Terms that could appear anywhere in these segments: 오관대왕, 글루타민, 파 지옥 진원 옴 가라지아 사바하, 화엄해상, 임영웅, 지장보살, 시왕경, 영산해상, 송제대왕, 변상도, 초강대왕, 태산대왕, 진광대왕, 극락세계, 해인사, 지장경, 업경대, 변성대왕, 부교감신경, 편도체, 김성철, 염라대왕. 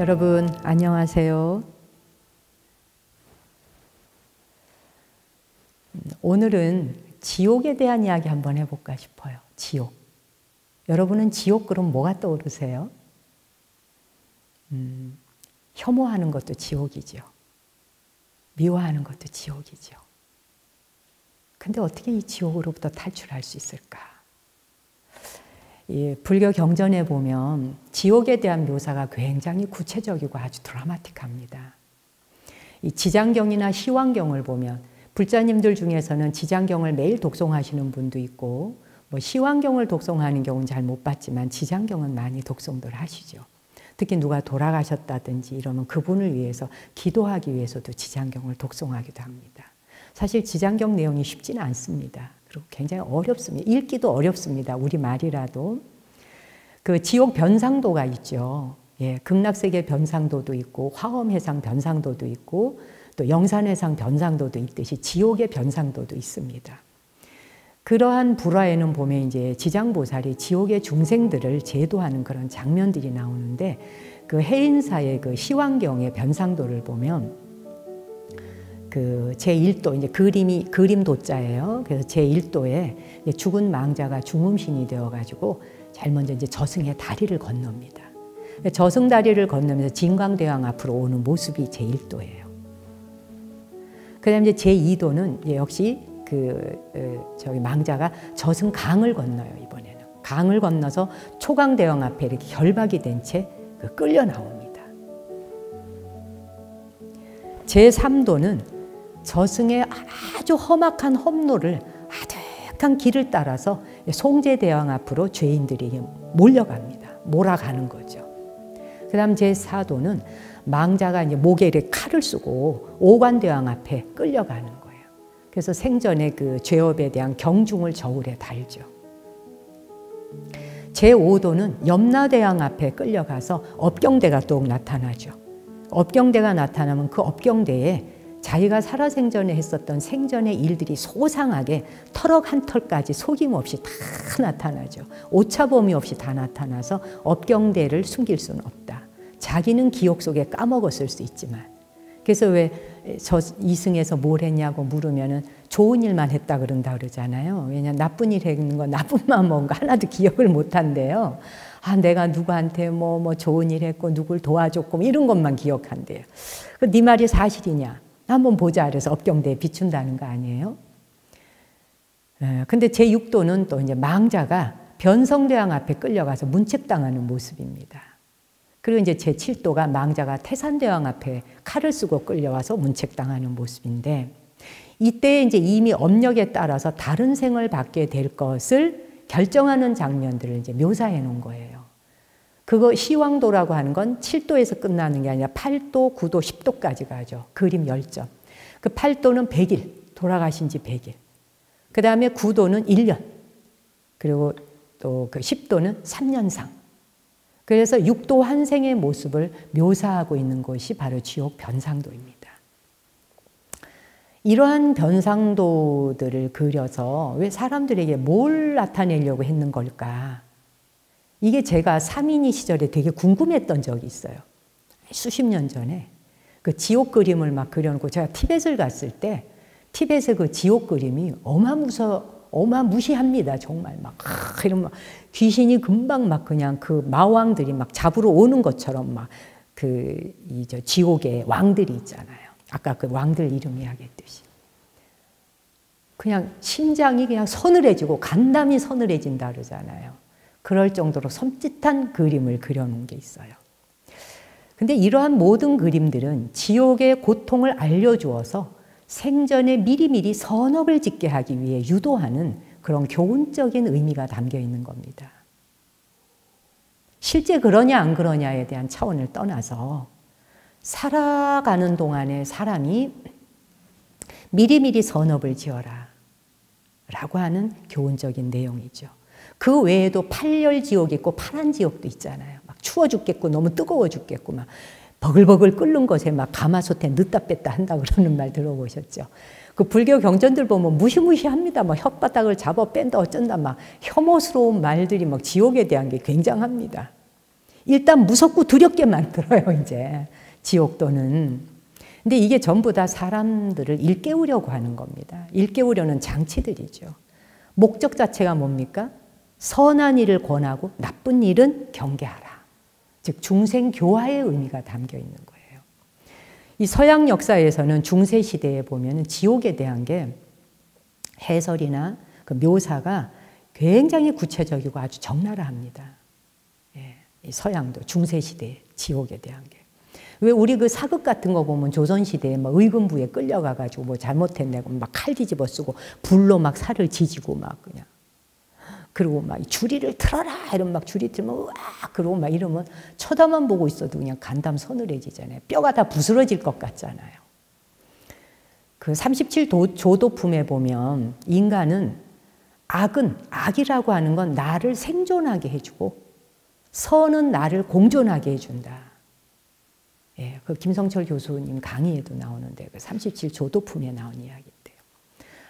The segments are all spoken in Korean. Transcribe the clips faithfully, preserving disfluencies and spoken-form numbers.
여러분 안녕하세요. 오늘은 지옥에 대한 이야기 한번 해볼까 싶어요. 지옥. 여러분은 지옥 그럼 뭐가 떠오르세요? 음, 혐오하는 것도 지옥이죠. 미워하는 것도 지옥이죠. 근데 어떻게 이 지옥으로부터 탈출할 수 있을까? 예, 불교 경전에 보면 지옥에 대한 묘사가 굉장히 구체적이고 아주 드라마틱합니다. 이 지장경이나 시왕경을 보면 불자님들 중에서는 지장경을 매일 독송하시는 분도 있고 뭐 시왕경을 독송하는 경우는 잘 못 봤지만 지장경은 많이 독송들 하시죠. 특히 누가 돌아가셨다든지 이러면 그분을 위해서 기도하기 위해서도 지장경을 독송하기도 합니다. 사실 지장경 내용이 쉽지는 않습니다. 그리고 굉장히 어렵습니다. 읽기도 어렵습니다. 우리말이라도. 그 지옥 변상도가 있죠. 예, 극락세계 변상도도 있고 화엄해상 변상도도 있고 또 영산해상 변상도도 있듯이 지옥의 변상도도 있습니다. 그러한 불화에는 보면 이제 지장보살이 지옥의 중생들을 제도하는 그런 장면들이 나오는데 그 해인사의 그 시왕경의 변상도를 보면 그 제일 도, 이제 그림이, 그림 도자예요. 그래서 제일 도에 이제 죽은 망자가 중음신이 되어가지고 제일 먼저 이제 저승의 다리를 건넙니다. 저승 다리를 건너면서 진광대왕 앞으로 오는 모습이 제일 도예요. 그 다음에 이제 제이 도는 이제 역시 그, 저기 망자가 저승 강을 건너요, 이번에는. 강을 건너서 초강대왕 앞에 이렇게 결박이 된 채 그 끌려 나옵니다. 제삼 도는 저승의 아주 험악한 험로를 아득한 길을 따라서 송제대왕 앞으로 죄인들이 몰려갑니다. 몰아가는 거죠. 그 다음 제사 도는 망자가 이제 목에 이렇게 칼을 쓰고 오관대왕 앞에 끌려가는 거예요. 그래서 생전에 그 죄업에 대한 경중을 저울에 달죠. 제오 도는 염라대왕 앞에 끌려가서 업경대가 또 나타나죠. 업경대가 나타나면 그 업경대에 자기가 살아생전에 했었던 생전의 일들이 소상하게 터럭 한 털까지 속임없이 다 나타나죠. 오차범위 없이 다 나타나서 업경대를 숨길 수는 없다. 자기는 기억 속에 까먹었을 수 있지만. 그래서 왜 저 이승에서 뭘 했냐고 물으면은 좋은 일만 했다 그런다 그러잖아요. 왜냐 나쁜 일 했는 건 나쁜 맘 먹은 거 하나도 기억을 못 한대요. 아, 내가 누구한테 뭐, 뭐 좋은 일 했고 누굴 도와줬고 이런 것만 기억한대요. 그 네 말이 사실이냐? 한번 보자 그래서 업경대에 비춘다는 거 아니에요? 예, 근데 제육 도는 또 이제 망자가 변성대왕 앞에 끌려가서 문책당하는 모습입니다. 그리고 이제 제칠 도가 망자가 태산대왕 앞에 칼을 쓰고 끌려와서 문책당하는 모습인데 이때 이제 이미 업력에 따라서 다른 생을 받게 될 것을 결정하는 장면들을 이제 묘사해 놓은 거예요. 그거 시왕도라고 하는 건 칠 도에서 끝나는 게 아니라 팔 도, 구 도, 십 도까지 가죠. 그림 십 점. 그 팔 도는 백 일, 돌아가신 지 백 일. 그 다음에 구 도는 일 년. 그리고 또 그 십 도는 삼 년상. 그래서 육 도 환생의 모습을 묘사하고 있는 것이 바로 지옥 변상도입니다. 이러한 변상도들을 그려서 왜 사람들에게 뭘 나타내려고 했는 걸까? 이게 제가 삼인이 시절에 되게 궁금했던 적이 있어요. 수십 년 전에 그 지옥 그림을 막 그려놓고 제가 티벳을 갔을 때 티벳의 그 지옥 그림이 어마무서, 어마무시합니다. 정말 막 아, 이런 막 귀신이 금방 막 그냥 그 마왕들이 막 잡으러 오는 것처럼 막 그 이 저 지옥의 왕들이 있잖아요. 아까 그 왕들 이름 이야기했듯이. 그냥 심장이 그냥 서늘해지고 간담이 서늘해진다 그러잖아요. 그럴 정도로 섬찟한 그림을 그려놓은 게 있어요. 근데 이러한 모든 그림들은 지옥의 고통을 알려주어서 생전에 미리미리 선업을 짓게 하기 위해 유도하는 그런 교훈적인 의미가 담겨 있는 겁니다. 실제 그러냐 안 그러냐에 대한 차원을 떠나서 살아가는 동안에 사람이 미리미리 선업을 지어라 라고 하는 교훈적인 내용이죠. 그 외에도 팔열 지옥이 있고 파란 지옥도 있잖아요. 막 추워 죽겠고 너무 뜨거워 죽겠고 막 버글버글 끓는 것에 막 가마솥에 넣다 뺐다 한다 그러는 말 들어보셨죠? 그 불교 경전들 보면 무시무시합니다. 막 혓바닥을 잡아 뺀다 어쩐다 막 혐오스러운 말들이 막 지옥에 대한 게 굉장합니다. 일단 무섭고 두렵게 만들어요, 이제. 지옥도는. 근데 이게 전부 다 사람들을 일깨우려고 하는 겁니다. 일깨우려는 장치들이죠. 목적 자체가 뭡니까? 선한 일을 권하고 나쁜 일은 경계하라. 즉 중생 교화의 의미가 담겨 있는 거예요. 이 서양 역사에서는 중세 시대에 보면 지옥에 대한 게 해설이나 그 묘사가 굉장히 구체적이고 아주 적나라합니다. 예, 이 서양도 중세 시대 지옥에 대한 게. 왜 우리 그 사극 같은 거 보면 조선 시대에 막 의금부에 끌려가가지고 뭐 잘못했네 막 칼 뒤집어 쓰고 불로 막 살을 지지고 막 그냥. 그리고 막 줄이를 틀어라 이러면 막 줄이 틀면 우와 그러고 막 이러면 쳐다만 보고 있어도 그냥 간담 서늘해지잖아요. 뼈가 다 부스러질 것 같잖아요. 그 삼십칠 조도품에 보면 인간은 악은 악이라고 하는 건 나를 생존하게 해주고 선은 나를 공존하게 해준다. 예, 그 김성철 교수님 강의에도 나오는데 그 삼십칠 조도품에 나온 이야기인데요.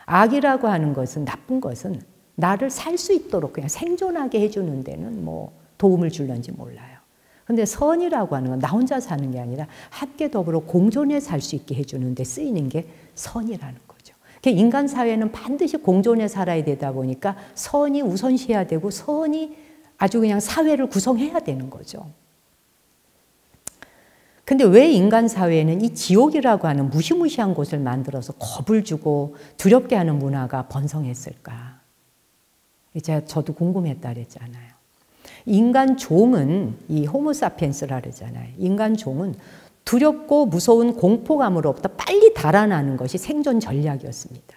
악이라고 하는 것은 나쁜 것은 나를 살 수 있도록 그냥 생존하게 해주는 데는 뭐 도움을 줄는지 몰라요. 근데 선이라고 하는 건 나 혼자 사는 게 아니라 함께 더불어 공존해 살 수 있게 해주는 데 쓰이는 게 선이라는 거죠. 그러니까 인간 사회는 반드시 공존해 살아야 되다 보니까 선이 우선시해야 되고 선이 아주 그냥 사회를 구성해야 되는 거죠. 근데 왜 인간 사회에는 이 지옥이라고 하는 무시무시한 곳을 만들어서 겁을 주고 두렵게 하는 문화가 번성했을까? 제가 저도 궁금했다 그랬잖아요. 인간 종은 이 호모사피엔스라 그러잖아요. 인간 종은 두렵고 무서운 공포감으로부터 빨리 달아나는 것이 생존 전략이었습니다.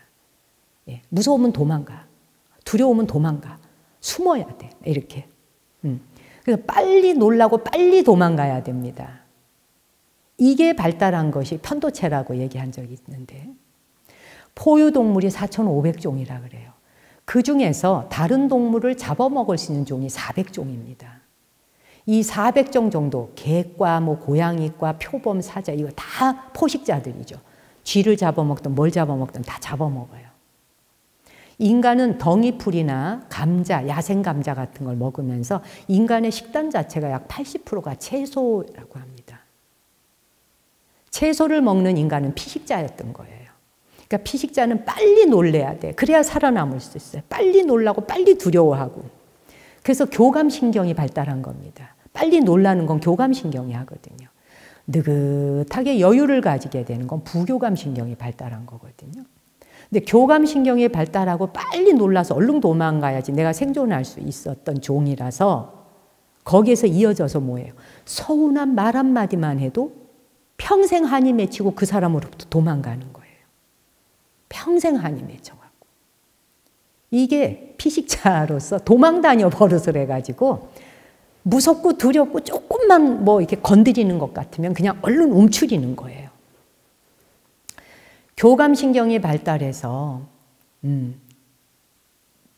예, 무서우면 도망가, 두려우면 도망가, 숨어야 돼 이렇게. 음. 그래서 빨리 놀라고 빨리 도망가야 됩니다. 이게 발달한 것이 편도체라고 얘기한 적이 있는데 포유동물이 사천오백 종이라 그래요. 그 중에서 다른 동물을 잡아먹을 수 있는 종이 사백 종입니다. 이 사백 종 정도 개과 뭐 고양이과 표범 사자 이거 다 포식자들이죠. 쥐를 잡아먹든 뭘 잡아먹든 다 잡아먹어요. 인간은 덩이풀이나 감자, 야생 감자 같은 걸 먹으면서 인간의 식단 자체가 약 팔십 퍼센트가 채소라고 합니다. 채소를 먹는 인간은 피식자였던 거예요. 그러니까 피식자는 빨리 놀래야 돼. 그래야 살아남을 수 있어요. 빨리 놀라고 빨리 두려워하고. 그래서 교감신경이 발달한 겁니다. 빨리 놀라는 건 교감신경이 하거든요. 느긋하게 여유를 가지게 되는 건 부교감신경이 발달한 거거든요. 근데 교감신경이 발달하고 빨리 놀라서 얼른 도망가야지 내가 생존할 수 있었던 종이라서 거기에서 이어져서 뭐예요? 서운한 말 한마디만 해도 평생 한이 맺히고 그 사람으로부터 도망가는 거예요. 평생 한이 맺혀가고 이게 피식자로서 도망다녀 버릇을 해가지고 무섭고 두렵고 조금만 뭐 이렇게 건드리는 것 같으면 그냥 얼른 움츠리는 거예요. 교감신경이 발달해서 음,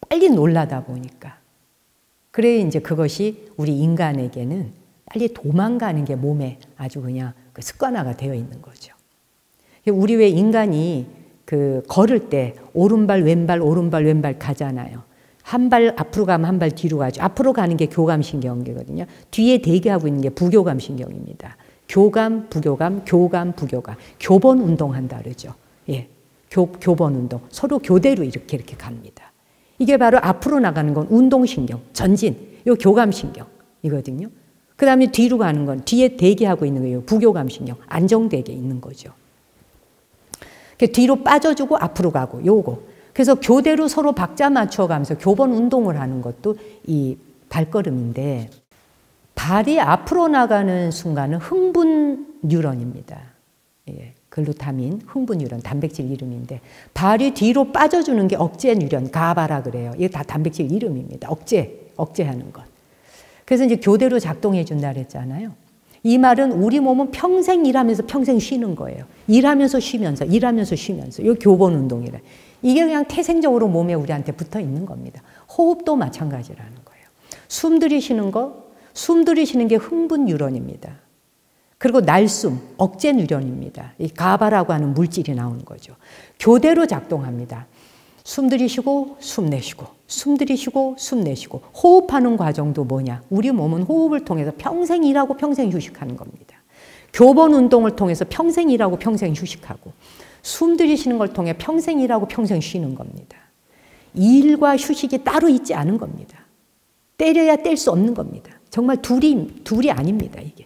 빨리 놀라다 보니까 그래 이제 그것이 우리 인간에게는 빨리 도망가는 게 몸에 아주 그냥 그 습관화가 되어 있는 거죠. 우리 왜 인간이 그 걸을 때 오른발 왼발 오른발 왼발 가잖아요. 한 발 앞으로 가면 한 발 뒤로 가죠. 앞으로 가는 게 교감신경이거든요. 뒤에 대기하고 있는 게 부교감신경입니다. 교감, 부교감, 교감, 부교감. 교번 운동한다 그러죠. 예, 교, 교번 운동. 서로 교대로 이렇게 이렇게 갑니다. 이게 바로 앞으로 나가는 건 운동신경, 전진, 요 교감신경이거든요. 그 다음에 뒤로 가는 건 뒤에 대기하고 있는 거예요. 부교감신경, 안정되게 있는 거죠. 뒤로 빠져주고 앞으로 가고 요거. 그래서 교대로 서로 박자 맞춰가면서 교번 운동을 하는 것도 이 발걸음인데 발이 앞으로 나가는 순간은 흥분 뉴런입니다. 예, 글루타민 흥분 뉴런 단백질 이름인데 발이 뒤로 빠져주는 게 억제 뉴런 가바라 그래요. 이게 다 단백질 이름입니다. 억제, 억제하는 것. 그래서 이제 교대로 작동해 준다 그랬잖아요. 이 말은 우리 몸은 평생 일하면서 평생 쉬는 거예요. 일하면서 쉬면서 일하면서 쉬면서 요 교본 운동이래. 이게 그냥 태생적으로 몸에 우리한테 붙어 있는 겁니다. 호흡도 마찬가지라는 거예요. 숨 들이쉬는 거, 숨 들이쉬는 게 흥분 뉴런입니다. 그리고 날숨, 억제 뉴런입니다. 이 가바라고 하는 물질이 나오는 거죠. 교대로 작동합니다. 숨 들이쉬고 숨 내쉬고 숨 들이쉬고 숨 내쉬고 호흡하는 과정도 뭐냐? 우리 몸은 호흡을 통해서 평생 일하고 평생 휴식하는 겁니다. 교번 운동을 통해서 평생 일하고 평생 휴식하고 숨 들이쉬는 걸 통해 평생 일하고 평생 쉬는 겁니다. 일과 휴식이 따로 있지 않은 겁니다. 때려야 뗄 수 없는 겁니다. 정말 둘이, 둘이 아닙니다, 이게.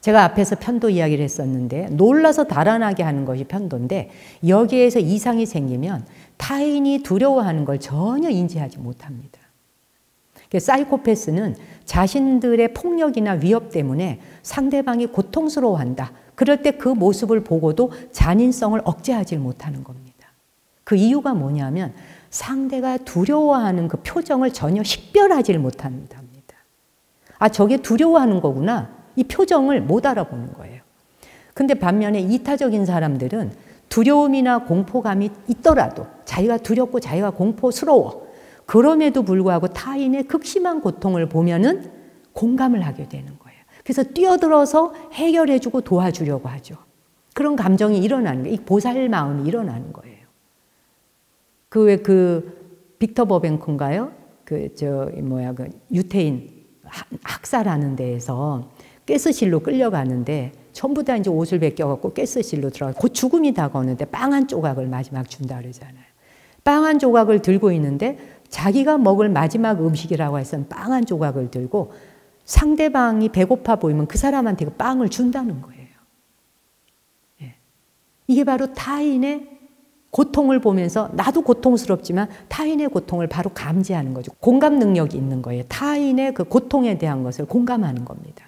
제가 앞에서 편도 이야기를 했었는데 놀라서 달아나게 하는 것이 편도인데 여기에서 이상이 생기면 타인이 두려워하는 걸 전혀 인지하지 못합니다. 사이코패스는 자신들의 폭력이나 위협 때문에 상대방이 고통스러워한다. 그럴 때 그 모습을 보고도 잔인성을 억제하지 못하는 겁니다. 그 이유가 뭐냐면 상대가 두려워하는 그 표정을 전혀 식별하지 못합니다. 아, 저게 두려워하는 거구나. 이 표정을 못 알아보는 거예요. 근데 반면에 이타적인 사람들은 두려움이나 공포감이 있더라도 자기가 두렵고 자기가 공포스러워. 그럼에도 불구하고 타인의 극심한 고통을 보면은 공감을 하게 되는 거예요. 그래서 뛰어들어서 해결해주고 도와주려고 하죠. 그런 감정이 일어나는 거예요. 이 보살 마음이 일어나는 거예요. 그 왜 그 빅터 버뱅크인가요? 그 저 뭐야 그 유태인 학살하는 데에서 가스실로 끌려가는데 전부 다 이제 옷을 벗겨갖고 가스실로 들어가고 곧 죽음이 다가오는데 빵 한 조각을 마지막 준다 그러잖아요. 빵 한 조각을 들고 있는데 자기가 먹을 마지막 음식이라고 해서는 빵 한 조각을 들고 상대방이 배고파 보이면 그 사람한테 그 빵을 준다는 거예요. 예. 이게 바로 타인의 고통을 보면서 나도 고통스럽지만 타인의 고통을 바로 감지하는 거죠. 공감 능력이 있는 거예요. 타인의 그 고통에 대한 것을 공감하는 겁니다.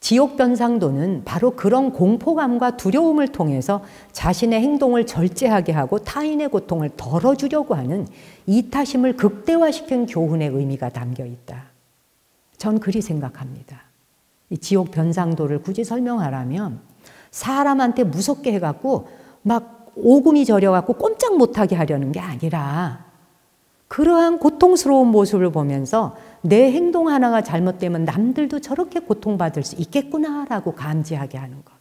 지옥 변상도는 바로 그런 공포감과 두려움을 통해서 자신의 행동을 절제하게 하고 타인의 고통을 덜어주려고 하는 이타심을 극대화시킨 교훈의 의미가 담겨 있다. 전 그리 생각합니다. 이 지옥 변상도를 굳이 설명하라면 사람한테 무섭게 해갖고 막 오금이 저려갖고 꼼짝 못하게 하려는 게 아니라 그러한 고통스러운 모습을 보면서 내 행동 하나가 잘못되면 남들도 저렇게 고통받을 수 있겠구나라고 감지하게 하는 것.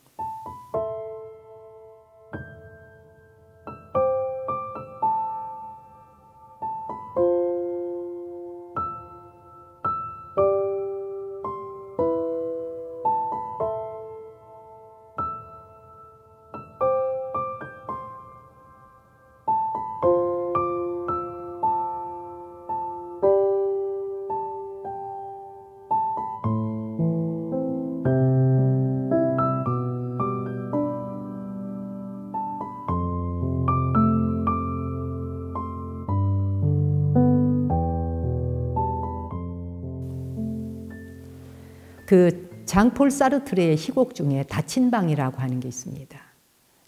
그 장폴 사르트르의 희곡 중에 닫힌 방이라고 하는 게 있습니다.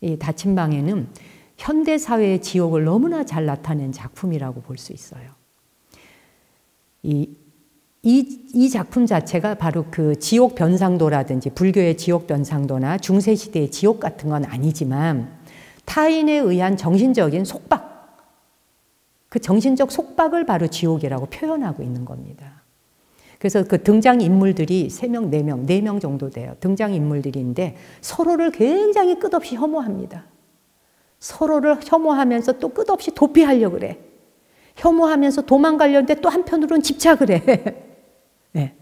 이 닫힌 방에는 현대 사회의 지옥을 너무나 잘 나타낸 작품이라고 볼 수 있어요. 이, 이, 이 작품 자체가 바로 그 지옥 변상도라든지 불교의 지옥 변상도나 중세 시대의 지옥 같은 건 아니지만 타인에 의한 정신적인 속박, 그 정신적 속박을 바로 지옥이라고 표현하고 있는 겁니다. 그래서 그 등장인물들이 세 명, 네 명, 네 명 정도 돼요. 등장인물들인데 서로를 굉장히 끝없이 혐오합니다. 서로를 혐오하면서 또 끝없이 도피하려고 그래. 혐오하면서 도망가려는데 또 한편으로는 집착을 해. 네.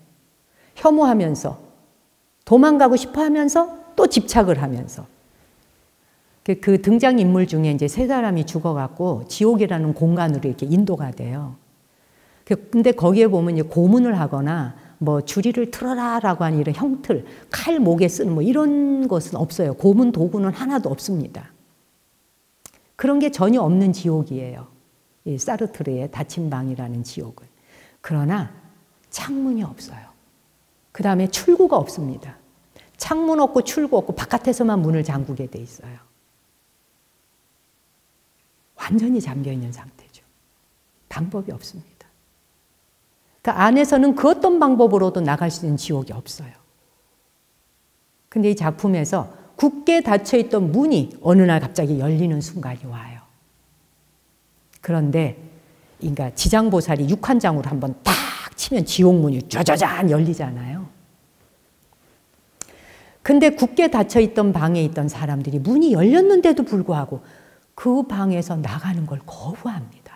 혐오하면서 도망가고 싶어 하면서 또 집착을 하면서. 그 등장인물 중에 이제 세 사람이 죽어갖고 지옥이라는 공간으로 이렇게 인도가 돼요. 근데 거기에 보면 이제 고문을 하거나 뭐 주리를 틀어라라고 하는 이런 형틀, 칼 목에 쓰는 뭐 이런 것은 없어요. 고문 도구는 하나도 없습니다. 그런 게 전혀 없는 지옥이에요. 이 사르트르의 닫힌 방이라는 지옥은. 그러나 창문이 없어요. 그 다음에 출구가 없습니다. 창문 없고 출구 없고 바깥에서만 문을 잠그게 돼 있어요. 완전히 잠겨 있는 상태죠. 방법이 없습니다. 그 안에서는 그 어떤 방법으로도 나갈 수 있는 지옥이 없어요. 근데 이 작품에서 굳게 닫혀있던 문이 어느 날 갑자기 열리는 순간이 와요. 그런데 그러니까 지장보살이 육환장으로 한번 딱 치면 지옥문이 쩌쩌잔 열리잖아요. 근데 굳게 닫혀있던 방에 있던 사람들이 문이 열렸는데도 불구하고 그 방에서 나가는 걸 거부합니다.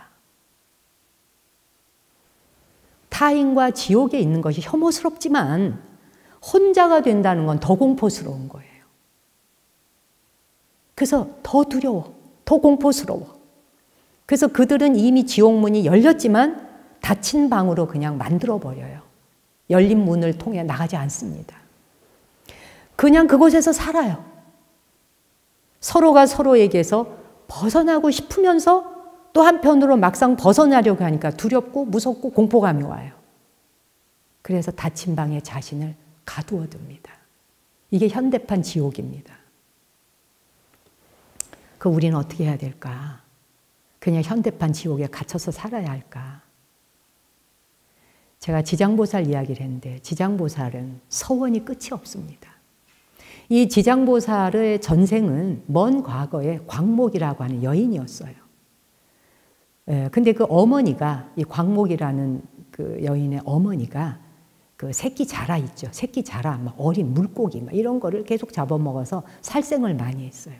타인과 지옥에 있는 것이 혐오스럽지만 혼자가 된다는 건 더 공포스러운 거예요. 그래서 더 두려워, 더 공포스러워. 그래서 그들은 이미 지옥문이 열렸지만 닫힌 방으로 그냥 만들어버려요. 열린 문을 통해 나가지 않습니다. 그냥 그곳에서 살아요. 서로가 서로에게서 벗어나고 싶으면서 또 한편으로 막상 벗어나려고 하니까 두렵고 무섭고 공포감이 와요. 그래서 닫힌 방에 자신을 가두어둡니다. 이게 현대판 지옥입니다. 그 우리는 어떻게 해야 될까? 그냥 현대판 지옥에 갇혀서 살아야 할까? 제가 지장보살 이야기를 했는데 지장보살은 서원이 끝이 없습니다. 이 지장보살의 전생은 먼 과거에 광목이라고 하는 여인이었어요. 예, 근데 그 어머니가, 이 광목이라는 그 여인의 어머니가 그 새끼 자라 있죠. 새끼 자라, 막 어린 물고기, 막 이런 거를 계속 잡아먹어서 살생을 많이 했어요.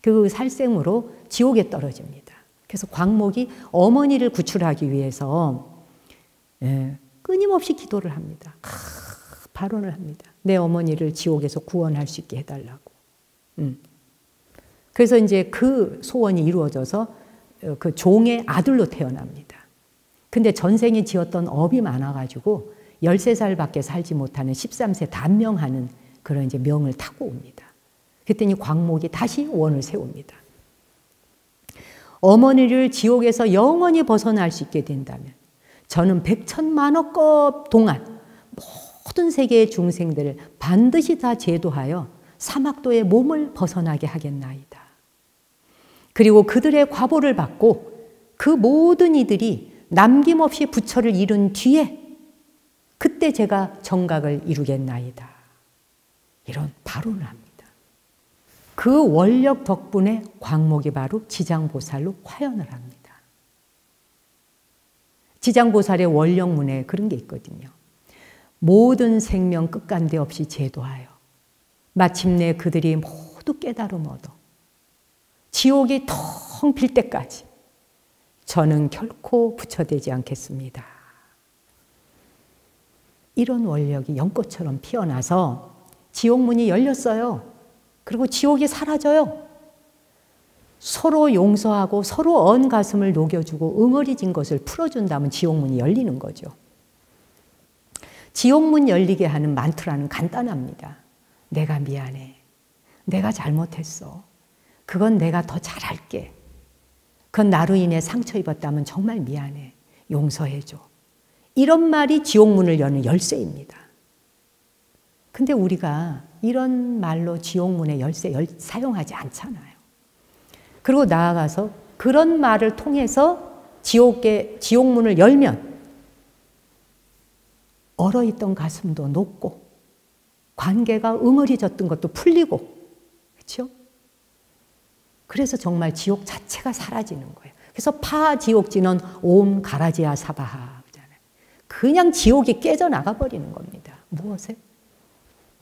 그 살생으로 지옥에 떨어집니다. 그래서 광목이 어머니를 구출하기 위해서 예, 끊임없이 기도를 합니다. 아, 발언을 합니다. 내 어머니를 지옥에서 구원할 수 있게 해달라고. 음. 그래서 이제 그 소원이 이루어져서 그 종의 아들로 태어납니다. 근데 전생에 지었던 업이 많아가지고 열세 살밖에 살지 못하는 십삼 세 단명하는 그런 이제 명을 타고 옵니다. 그랬더니 광목이 다시 원을 세웁니다. 어머니를 지옥에서 영원히 벗어날 수 있게 된다면 저는 백천만억겁 동안 모든 세계의 중생들을 반드시 다 제도하여 사막도의 몸을 벗어나게 하겠나이다. 그리고 그들의 과보를 받고 그 모든 이들이 남김없이 부처를 이룬 뒤에 그때 제가 정각을 이루겠나이다. 이런 발언을 합니다. 그 원력 덕분에 광목이 바로 지장보살로 화연을 합니다. 지장보살의 원력문에 그런 게 있거든요. 모든 생명 끝간데 없이 제도하여 마침내 그들이 모두 깨달음 얻어 지옥이 텅 빌 때까지 저는 결코 부처되지 않겠습니다. 이런 원력이 연꽃처럼 피어나서 지옥문이 열렸어요. 그리고 지옥이 사라져요. 서로 용서하고 서로 언 가슴을 녹여주고 응어리진 것을 풀어준다면 지옥문이 열리는 거죠. 지옥문 열리게 하는 만트라는 간단합니다. 내가 미안해. 내가 잘못했어. 그건 내가 더 잘할게. 그건 나로 인해 상처 입었다면 정말 미안해. 용서해줘. 이런 말이 지옥문을 여는 열쇠입니다. 근데 우리가 이런 말로 지옥문의 열쇠 열, 사용하지 않잖아요. 그리고 나아가서 그런 말을 통해서 지옥에, 지옥문을 열면 얼어있던 가슴도 녹고 관계가 응어리졌던 것도 풀리고, 그렇죠? 그래서 정말 지옥 자체가 사라지는 거예요. 그래서 파 지옥 진원 옴 가라지아 사바하. 그냥 지옥이 깨져나가 버리는 겁니다. 무엇에?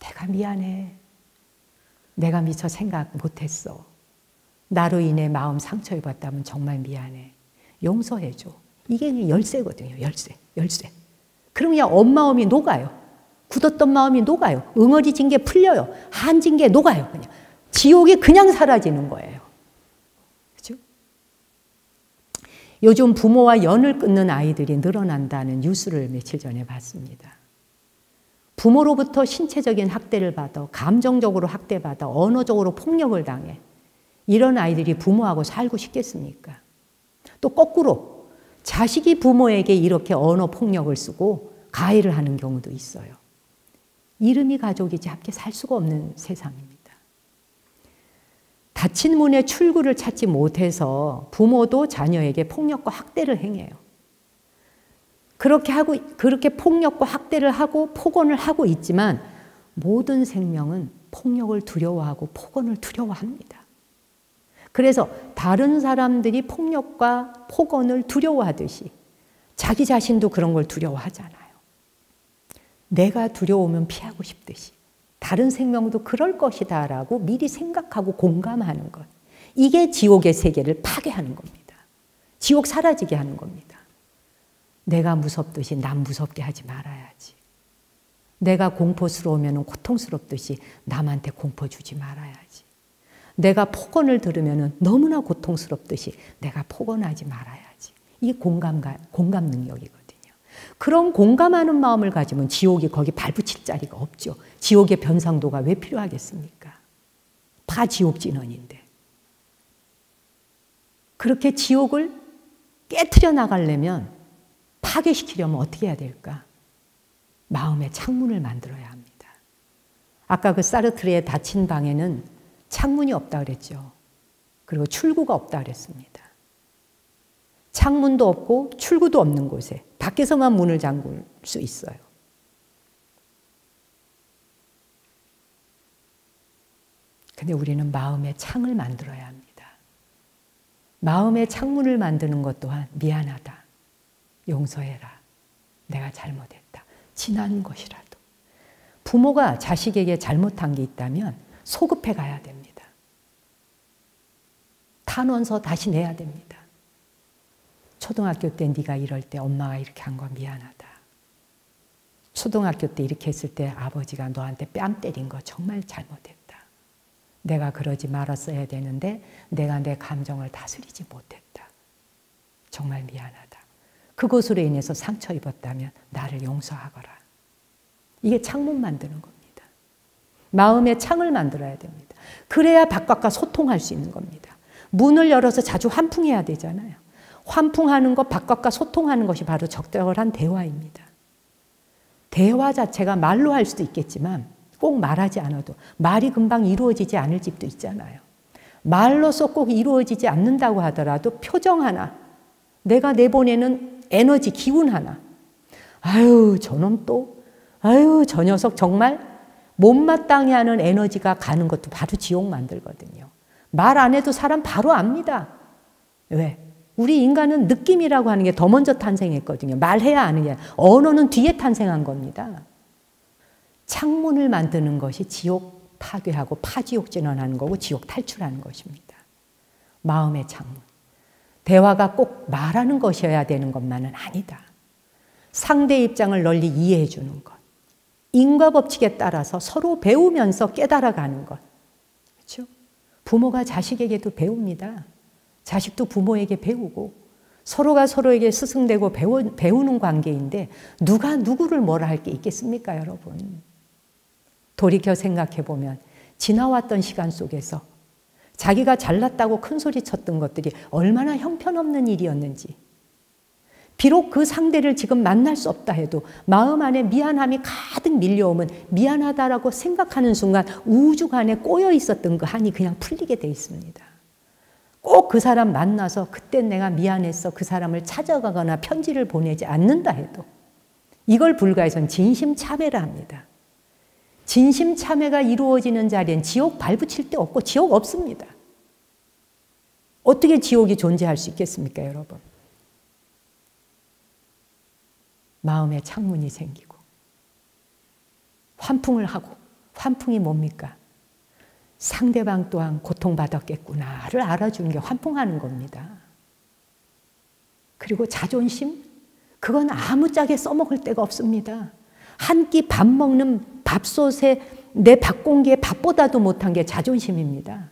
내가 미안해. 내가 미처 생각 못했어. 나로 인해 마음 상처 입었다면 정말 미안해. 용서해줘. 이게 열쇠거든요. 열쇠, 열쇠. 그럼 그냥 엄마음이 녹아요. 굳었던 마음이 녹아요. 응어리진 게 풀려요. 한진 게 녹아요. 그냥. 지옥이 그냥 사라지는 거예요. 그죠? 요즘 부모와 연을 끊는 아이들이 늘어난다는 뉴스를 며칠 전에 봤습니다. 부모로부터 신체적인 학대를 받아, 감정적으로 학대받아, 언어적으로 폭력을 당해. 이런 아이들이 부모하고 살고 싶겠습니까? 또 거꾸로 자식이 부모에게 이렇게 언어 폭력을 쓰고 가해를 하는 경우도 있어요. 이름이 가족이지 함께 살 수가 없는 세상입니다. 닫힌 문의 출구를 찾지 못해서 부모도 자녀에게 폭력과 학대를 행해요. 그렇게 하고, 그렇게 폭력과 학대를 하고 폭언을 하고 있지만 모든 생명은 폭력을 두려워하고 폭언을 두려워합니다. 그래서 다른 사람들이 폭력과 폭언을 두려워하듯이 자기 자신도 그런 걸 두려워하잖아요. 내가 두려우면 피하고 싶듯이 다른 생명도 그럴 것이다 라고 미리 생각하고 공감하는 것. 이게 지옥의 세계를 파괴하는 겁니다. 지옥 사라지게 하는 겁니다. 내가 무섭듯이 남 무섭게 하지 말아야지. 내가 공포스러우면 고통스럽듯이 남한테 공포 주지 말아야지. 내가 폭언을 들으면 너무나 고통스럽듯이 내가 폭언하지 말아야지. 이게 공감가, 공감 능력이거든요. 그런 공감하는 마음을 가지면 지옥이 거기 발붙일 자리가 없죠. 지옥의 변상도가 왜 필요하겠습니까? 파 지옥 진원인데. 그렇게 지옥을 깨트려 나가려면, 파괴시키려면 어떻게 해야 될까? 마음의 창문을 만들어야 합니다. 아까 그 사르트르의 닫힌 방에는 창문이 없다 그랬죠. 그리고 출구가 없다 그랬습니다. 창문도 없고 출구도 없는 곳에 밖에서만 문을 잠글 수 있어요. 근데 우리는 마음의 창을 만들어야 합니다. 마음의 창문을 만드는 것 또한 미안하다, 용서해라, 내가 잘못했다, 지난 것이라도. 부모가 자식에게 잘못한 게 있다면 소급해 가야 됩니다. 탄원서 다시 내야 됩니다. 초등학교 때 네가 이럴 때 엄마가 이렇게 한 거 미안하다. 초등학교 때 이렇게 했을 때 아버지가 너한테 뺨 때린 거 정말 잘못했다. 내가 그러지 말았어야 되는데 내가 내 감정을 다스리지 못했다. 정말 미안하다. 그것으로 인해서 상처 입었다면 나를 용서하거라. 이게 창문 만드는 겁니다. 마음의 창을 만들어야 됩니다. 그래야 바깥과 소통할 수 있는 겁니다. 문을 열어서 자주 환풍해야 되잖아요. 환풍하는 것, 바깥과 소통하는 것이 바로 적절한 대화입니다. 대화 자체가 말로 할 수도 있겠지만 꼭 말하지 않아도, 말이 금방 이루어지지 않을 집도 있잖아요. 말로서 꼭 이루어지지 않는다고 하더라도 표정 하나, 내가 내보내는 에너지, 기운 하나, 아유 저놈 또, 아유 저 녀석 정말 못마땅해 하는 에너지가 가는 것도 바로 지옥 만들거든요. 말 안 해도 사람 바로 압니다. 왜? 우리 인간은 느낌이라고 하는 게 더 먼저 탄생했거든요. 말해야 아느냐. 언어는 뒤에 탄생한 겁니다. 창문을 만드는 것이 지옥 파괴하고 파지옥 진원하는 거고 지옥 탈출하는 것입니다. 마음의 창문. 대화가 꼭 말하는 것이어야 되는 것만은 아니다. 상대의 입장을 널리 이해해 주는 것. 인과 법칙에 따라서 서로 배우면서 깨달아가는 것. 그렇죠? 부모가 자식에게도 배웁니다. 자식도 부모에게 배우고 서로가 서로에게 스승되고 배우, 배우는 관계인데 누가 누구를 뭐라 할 게 있겠습니까, 여러분? 돌이켜 생각해보면 지나왔던 시간 속에서 자기가 잘났다고 큰소리쳤던 것들이 얼마나 형편없는 일이었는지, 비록 그 상대를 지금 만날 수 없다 해도 마음 안에 미안함이 가득 밀려오면 미안하다라고 생각하는 순간 우주간에 꼬여 있었던 그 한이 그냥 풀리게 돼 있습니다. 꼭 그 사람 만나서 그때 내가 미안했어 그 사람을 찾아가거나 편지를 보내지 않는다 해도 이걸 불가해서는 진심 참회라 합니다. 진심 참회가 이루어지는 자리엔 지옥 발붙일 데 없고 지옥 없습니다. 어떻게 지옥이 존재할 수 있겠습니까, 여러분? 마음에 창문이 생기고 환풍을 하고, 환풍이 뭡니까? 상대방 또한 고통받았겠구나를 알아주는 게 환풍하는 겁니다. 그리고 자존심? 그건 아무짝에 써먹을 데가 없습니다. 한 끼 밥 먹는 밥솥에 내 밥공기에 밥보다도 못한 게 자존심입니다.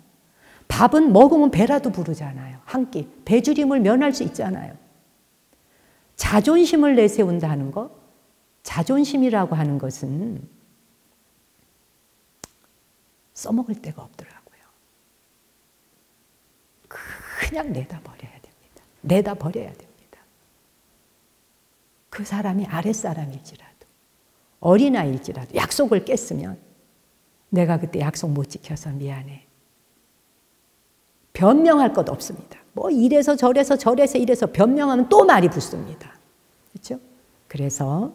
밥은 먹으면 배라도 부르잖아요. 한 끼. 배주림을 면할 수 있잖아요. 자존심을 내세운다는 것, 자존심이라고 하는 것은 써먹을 데가 없더라고요. 그냥 내다버려야 됩니다. 내다버려야 됩니다. 그 사람이 아랫사람일지라도, 어린아이일지라도 약속을 깼으면 내가 그때 약속 못 지켜서 미안해. 변명할 것 없습니다. 뭐 이래서 저래서 저래서 이래서 변명하면 또 말이 붙습니다. 그렇죠? 그래서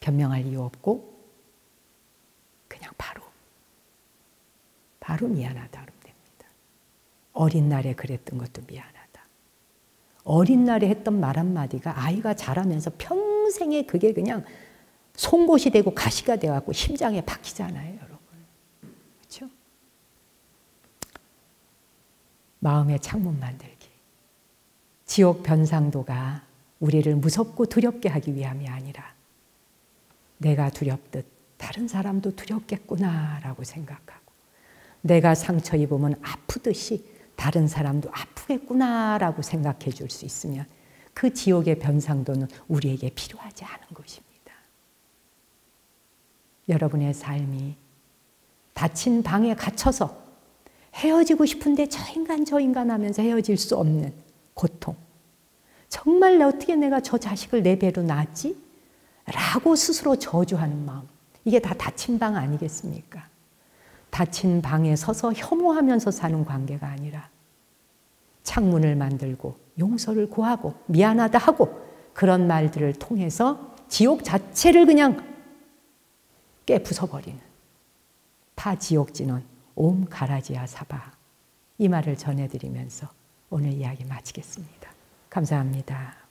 변명할 이유 없고 그냥 바로 바로 미안하다 하면 됩니다. 어린 날에 그랬던 것도 미안하다. 어린 날에 했던 말 한마디가 아이가 자라면서 평생에 그게 그냥 송곳이 되고 가시가 돼갖고 심장에 박히잖아요, 여러분. 그렇죠? 마음의 창문 만들기. 지옥 변상도가 우리를 무섭고 두렵게 하기 위함이 아니라 내가 두렵듯 다른 사람도 두렵겠구나라고 생각하고, 내가 상처 입으면 아프듯이 다른 사람도 아프겠구나라고 생각해 줄 수 있으면 그 지옥의 변상도는 우리에게 필요하지 않은 것입니다. 여러분의 삶이 닫힌 방에 갇혀서 헤어지고 싶은데 저 인간 저 인간 하면서 헤어질 수 없는 고통, 정말 어떻게 내가 저 자식을 내 배로 낳았지? 라고 스스로 저주하는 마음, 이게 다 닫힌 방 아니겠습니까? 닫힌 방에 서서 혐오하면서 사는 관계가 아니라 창문을 만들고 용서를 구하고 미안하다 하고 그런 말들을 통해서 지옥 자체를 그냥 깨 부숴버리는, 파 지옥 진원 옴 가라지아 사바하, 이 말을 전해드리면서 오늘 이야기 마치겠습니다. 감사합니다.